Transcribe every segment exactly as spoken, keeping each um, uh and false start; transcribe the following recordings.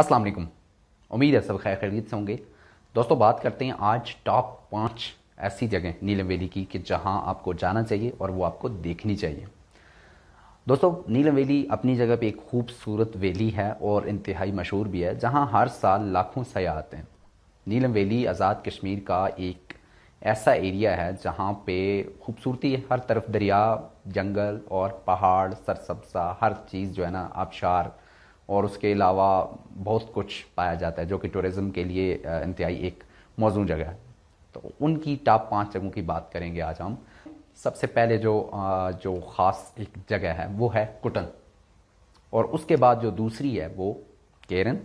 अस्सलाम वालेकुम, उम्मीद है सब खैर खैरियत से होंगे। दोस्तों बात करते हैं आज टॉप पाँच ऐसी जगह नीलम वैली की कि जहां आपको जाना चाहिए और वो आपको देखनी चाहिए। दोस्तों नीलम वैली अपनी जगह पे एक खूबसूरत वैली है और इंतहाई मशहूर भी है, जहां हर साल लाखों सयाह आते हैं। नीलम वैली आज़ाद कश्मीर का एक ऐसा एरिया है जहाँ पे खूबसूरती है, हर तरफ दरिया, जंगल और पहाड़, सरसब्जा हर चीज़ जो है ना आबशार, और उसके अलावा बहुत कुछ पाया जाता है जो कि टूरिज़म के लिए इंतहाई एक मौजू जगह है। तो उनकी टॉप पाँच जगहों की बात करेंगे आज हम। सबसे पहले जो जो ख़ास एक जगह है वो है कुटन, और उसके बाद जो दूसरी है वो केरन,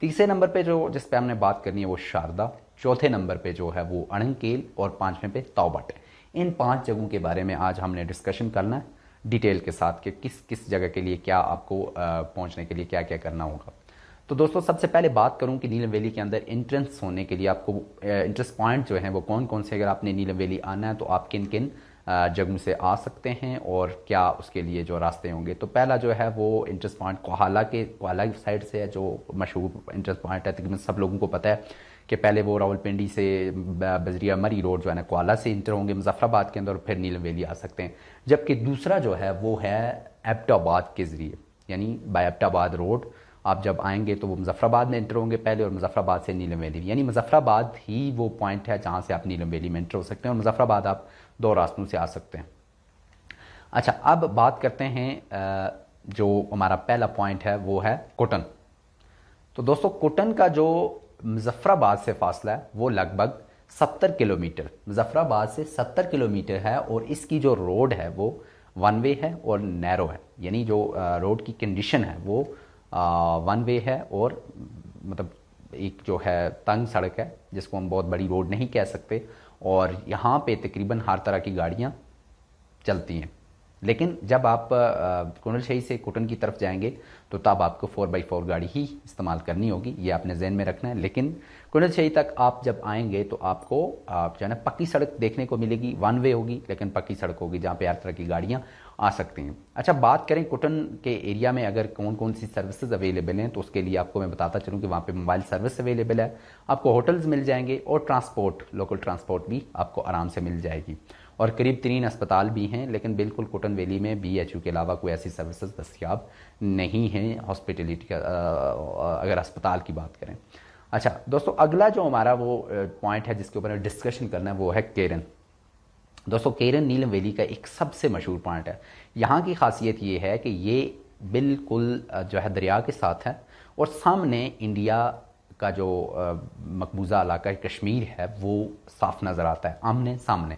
तीसरे नंबर पे जो जिस पे हमने बात करनी है वो शारदा, चौथे नंबर पे जो है वो अरंगकेल और पाँचवें पे तौबट। इन पाँच जगहों के बारे में आज हमने डिस्कशन करना है डिटेल के साथ कि किस किस जगह के लिए क्या आपको पहुंचने के लिए क्या क्या करना होगा। तो दोस्तों सबसे पहले बात करूं कि नीलम वैली के अंदर इंट्रेंस होने के लिए आपको इंट्रेंस पॉइंट जो हैं वो कौन कौन से, अगर आपने नीलम वैली आना है तो आप किन किन जगहों से आ सकते हैं और क्या उसके लिए जो रास्ते होंगे। तो पहला जो है वो इंट्रेंस पॉइंट कोहाला के कोहाला की साइड से है, जो मशहूर इंट्रेंस पॉइंट है, तकरीबन सब लोगों को पता है कि पहले वो रावलपिंडी से बजरिया मरी रोड जो है ना कोहाला से इंटर होंगे मुजफ्फराबाद के अंदर और फिर नीलम वैली आ सकते हैं। जबकि दूसरा जो है वो है अबटाबाद के ज़रिए, यानी बाय अबटाबाद रोड आप जब आएंगे तो वो मुजफ्फराबाद में इंटर होंगे पहले और मुजफ्फराबाद से नीलम वैली, यानी मुजफ्फराबाद ही वो पॉइंट है जहाँ से आप नीलम वैली में इंटर हो सकते हैं और मुजफ्फराबाद आप दो रास्तों से आ सकते हैं। अच्छा, अब बात करते हैं जो हमारा पहला पॉइंट है वो है कुटन। तो दोस्तों कुटन का जो मुजफ्फराबाद से फासला है वो लगभग सत्तर किलोमीटर, मुजफ्फराबाद से सत्तर किलोमीटर है और इसकी जो रोड है वो वन वे है और नैरो है, यानी जो रोड की कंडीशन है वो वन वे है और मतलब एक जो है तंग सड़क है जिसको हम बहुत बड़ी रोड नहीं कह सकते, और यहाँ पे तकरीबन हर तरह की गाड़ियाँ चलती हैं। लेकिन जब आप कुंडलशाही से कुटन की तरफ जाएंगे तो तब आपको फोर बाई फोर गाड़ी ही इस्तेमाल करनी होगी, ये आपने जहन में रखना है। लेकिन कुंडलशाही तक आप जब आएंगे तो आपको आप जो है ना पक्की सड़क देखने को मिलेगी, वन वे होगी लेकिन पक्की सड़क होगी जहाँ पे हर तरह की गाड़ियाँ आ सकती हैं। अच्छा, बात करें कुटन के एरिया में अगर कौन कौन सी सर्विसेज अवेलेबल हैं तो उसके लिए आपको मैं बताता चलूँ कि वहाँ पर मोबाइल सर्विस अवेलेबल है, आपको होटल्स मिल जाएंगे और ट्रांसपोर्ट, लोकल ट्रांसपोर्ट भी आपको आराम से मिल जाएगी, और करीब तीन अस्पताल भी हैं। लेकिन बिल्कुल कुटन वैली में बी एच यू के अलावा कोई ऐसी सर्विसेज दस्तियाब नहीं हैं हॉस्पिटलिटी का, अगर अस्पताल की बात करें। अच्छा दोस्तों, अगला जो हमारा वो पॉइंट है जिसके ऊपर डिस्कशन करना है वो है केरन। दोस्तों केरन नीलम वैली का एक सबसे मशहूर पॉइंट है। यहाँ की खासियत ये है कि ये बिल्कुल जो है दरिया के साथ है और सामने इंडिया का जो मकबूजा इलाका कश्मीर है वो साफ नज़र आता है आमने सामने,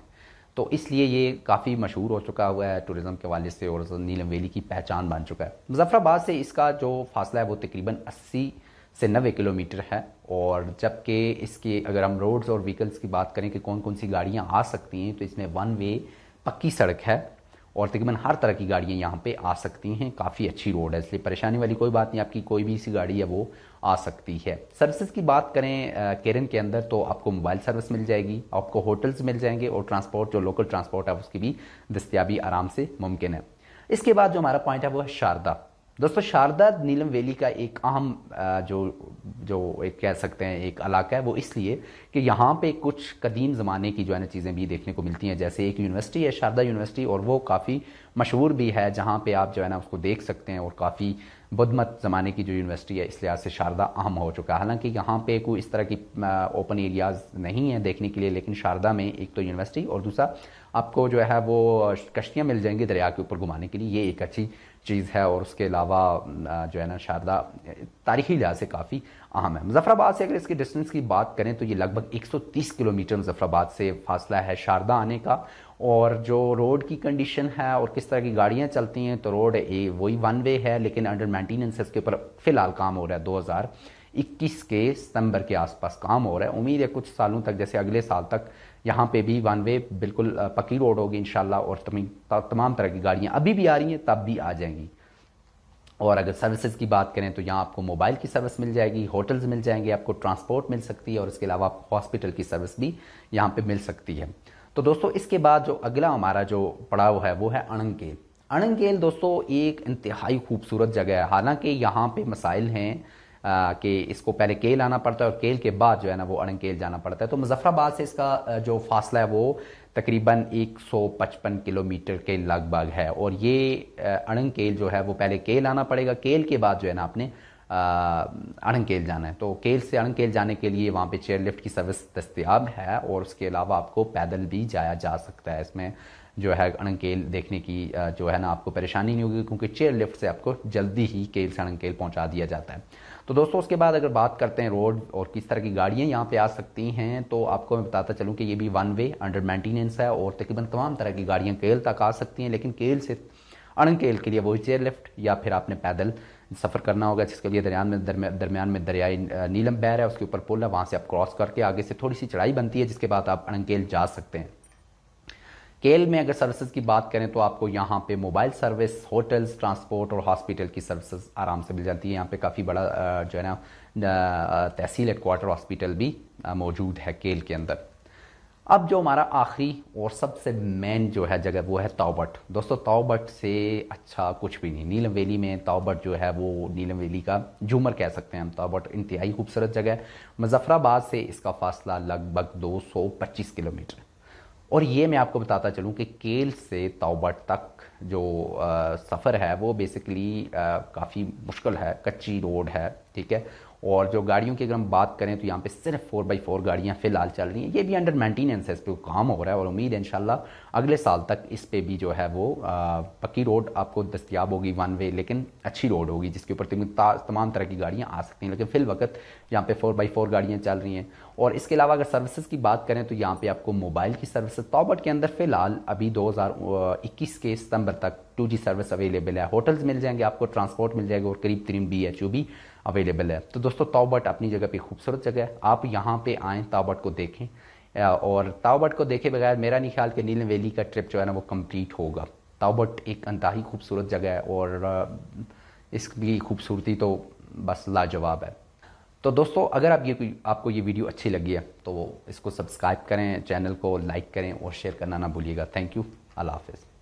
तो इसलिए ये काफ़ी मशहूर हो चुका हुआ है टूरिज़म के वाले से और नीलम वैली की पहचान बन चुका है। मुजफ्फराबाद से इसका जो फासला है वो तकरीबन अस्सी से नब्बे किलोमीटर है, और जबकि इसके अगर हम रोड्स और व्हीकल्स की बात करें कि कौन कौन सी गाड़ियां आ सकती हैं तो इसमें वन वे पक्की सड़क है और तकरीबन हर तरह की गाड़ियाँ यहाँ पर आ सकती हैं। काफ़ी अच्छी रोड है, इसलिए परेशानी वाली कोई बात नहीं, आपकी कोई भी सी गाड़ी है वो आ सकती है। सर्विसेज की बात करें केरन के अंदर तो आपको मोबाइल सर्विस मिल जाएगी, आपको होटल्स मिल जाएंगे और ट्रांसपोर्ट जो लोकल ट्रांसपोर्ट है उसकी भी दस्तियाबी आराम से मुमकिन है। इसके बाद जो हमारा पॉइंट है वो है शारदा। दोस्तों शारदा नीलम वैली का एक अहम जो जो एक कह सकते हैं एक इलाका है, वो इसलिए कि यहाँ पे कुछ कदीम ज़माने की जो है ना चीज़ें भी देखने को मिलती हैं। जैसे एक यूनिवर्सिटी है शारदा यूनिवर्सिटी, और वो काफ़ी मशहूर भी है जहाँ पे आप जो है ना उसको देख सकते हैं, और काफ़ी बुद्ध मत ज़माने की जो यूनिवर्सिटी है, इस लिहाज से शारदा अहम हो चुका है। हालांकि यहाँ पे कोई इस तरह की ओपन एरियाज़ नहीं है देखने के लिए, लेकिन शारदा में एक तो यूनिवर्सिटी और दूसरा आपको जो है वो कश्तियाँ मिल जाएंगी दरिया के ऊपर घुमाने के लिए, ये एक अच्छी चीज़ है। और उसके अलावा जो है ना शारदा तारीखी लिहाज से काफ़ी अहम है। मुजफ्फराबाद से अगर इसके डिस्टेंस की बात करें तो ये लगभग एक सौ तीस किलोमीटर मुजफ्फराबाद से फासला है शारदा आने का, और जो रोड की कंडीशन है और किस तरह की गाड़ियां चलती हैं तो रोड ए वही वन वे है लेकिन अंडर मेंटेनेंस इसके ऊपर फ़िलहाल काम हो रहा है, दो हज़ार इक्कीस के सितंबर के आसपास काम हो रहा है। उम्मीद है कुछ सालों तक, जैसे अगले साल तक यहाँ पे भी वन वे बिल्कुल पक्की रोड होगी इंशाल्लाह, और तमाम तरह की गाड़ियाँ अभी भी आ रही हैं तब भी आ जाएंगी। और अगर सर्विसेज की बात करें तो यहाँ आपको मोबाइल की सर्विस मिल जाएगी, होटल्स मिल जाएंगे, आपको ट्रांसपोर्ट मिल सकती है और इसके अलावा आपको हॉस्पिटल की सर्विस भी यहाँ पे मिल सकती है। तो दोस्तों इसके बाद जो अगला हमारा जो पड़ाव है वो है अरंगकेल। अरंगकेल दोस्तों एक इंतहाई खूबसूरत जगह है, हालांकि यहाँ पे मसाइल हैं कि इसको पहले केल आना पड़ता है और केल के बाद जो है ना वो अरंगकेल जाना पड़ता है। तो मुजफ्फराबाद से इसका जो फासला है वो तकरीबन एक सौ पचपन किलोमीटर के लगभग है। और ये अरंगकेल जो है वो पहले केल आना पड़ेगा, केल के बाद जो है ना आपने अरंगकेल जाना है। तो केल से अरंगकेल जाने के लिए वहाँ पे चेयर लिफ्ट की सर्विस दस्तियाब है और उसके अलावा आपको पैदल भी जाया जा सकता है। इसमें जो है अरंगकेल देखने की जो है ना आपको परेशानी नहीं होगी क्योंकि चेयर लिफ्ट से आपको जल्दी ही केल से अरंगकेल पहुँचा दिया जाता है। तो दोस्तों उसके बाद अगर बात करते हैं रोड और किस तरह की गाड़ियाँ यहाँ पे आ सकती हैं, तो आपको मैं बताता चलूँ कि ये भी वन वे अंडर मेंटेनेंस है और तकरीबन तमाम तरह की गाड़ियाँ केल तक आ सकती हैं, लेकिन केल से अरंगकेल के लिए वही चेयर लिफ्ट या फिर आपने पैदल सफ़र करना होगा, जिसके लिए दरमियान में दरमियान में दरियाई नीलम बहर है, उसके ऊपर पुल है, वहाँ से आप क्रॉस करके आगे से थोड़ी सी चढ़ाई बनती है जिसके बाद आप अरंगकेल जा सकते हैं। केल में अगर सर्विसेज की बात करें तो आपको यहाँ पे मोबाइल सर्विस, होटल्स, ट्रांसपोर्ट और हॉस्पिटल की सर्विसेज आराम से मिल जाती है। यहाँ पे काफ़ी बड़ा जो है ना तहसील हेडक्वार्टर हॉस्पिटल भी मौजूद है केल के अंदर। अब जो हमारा आखिरी और सबसे मेन जो है जगह वो है तौबट। दोस्तों तौबट से अच्छा कुछ भी नहीं। नीलम वैली में तौबट जो है वो नीलम वैली का झूमर कह सकते हैं हम। तौबट इंतहाई खूबसूरत जगह है। मुजफ्फराबाद से इसका फासला लगभग दो सौ पच्चीस किलोमीटर और ये मैं आपको बताता चलूँ कि केल से तौबट तक जो सफ़र है वो बेसिकली काफ़ी मुश्किल है, कच्ची रोड है, ठीक है। और जो गाड़ियों की अगर हम बात करें तो यहाँ पे सिर्फ फोर बाई फोर गाड़ियाँ फ़िलहाल चल रही हैं। ये भी अंडर मेंटेनेंस है, इस पर काम हो रहा है और उम्मीद है इंशाल्लाह अगले साल तक इस पर भी जो है वो पक्की रोड आपको दस्तियाब होगी, वन वे, लेकिन अच्छी रोड होगी जिसके ऊपर तमाम तरह की गाड़ियाँ आ सकती हैं। लेकिन फ़िल वक्त यहाँ पर फोर बाई फोर गाड़ियाँ चल रही हैं। और इसके अलावा अगर सर्विसेज की बात करें तो यहाँ पर आपको मोबाइल की सर्विसेज तौबत के अंदर फ़िलहाल अभी दो हज़ार इक्कीस के सितम्बर तक टू जी सर्विस अवेलेबल है। होटल्स मिल जाएंगे आपको, ट्रांसपोर्ट मिल जाएगा और करीब करीब बी एच यू भी अवेलेबल है। तो दोस्तों तौबत अपनी जगह पे खूबसूरत जगह है। आप यहाँ पे आएँ, तौबत को देखें और तौबत को देखे बगैर मेरा नहीं ख्याल कि नीलम वैली का ट्रिप जो है ना वो कंप्लीट होगा। तौबत एक अंतहाई खूबसूरत जगह है और इसकी खूबसूरती तो बस लाजवाब है। तो दोस्तों अगर आप ये आपको ये वीडियो अच्छी लगी है तो इसको सब्सक्राइब करें, चैनल को लाइक करें और शेयर करना ना भूलिएगा। थैंक यू, अल्लाह हाफिज़।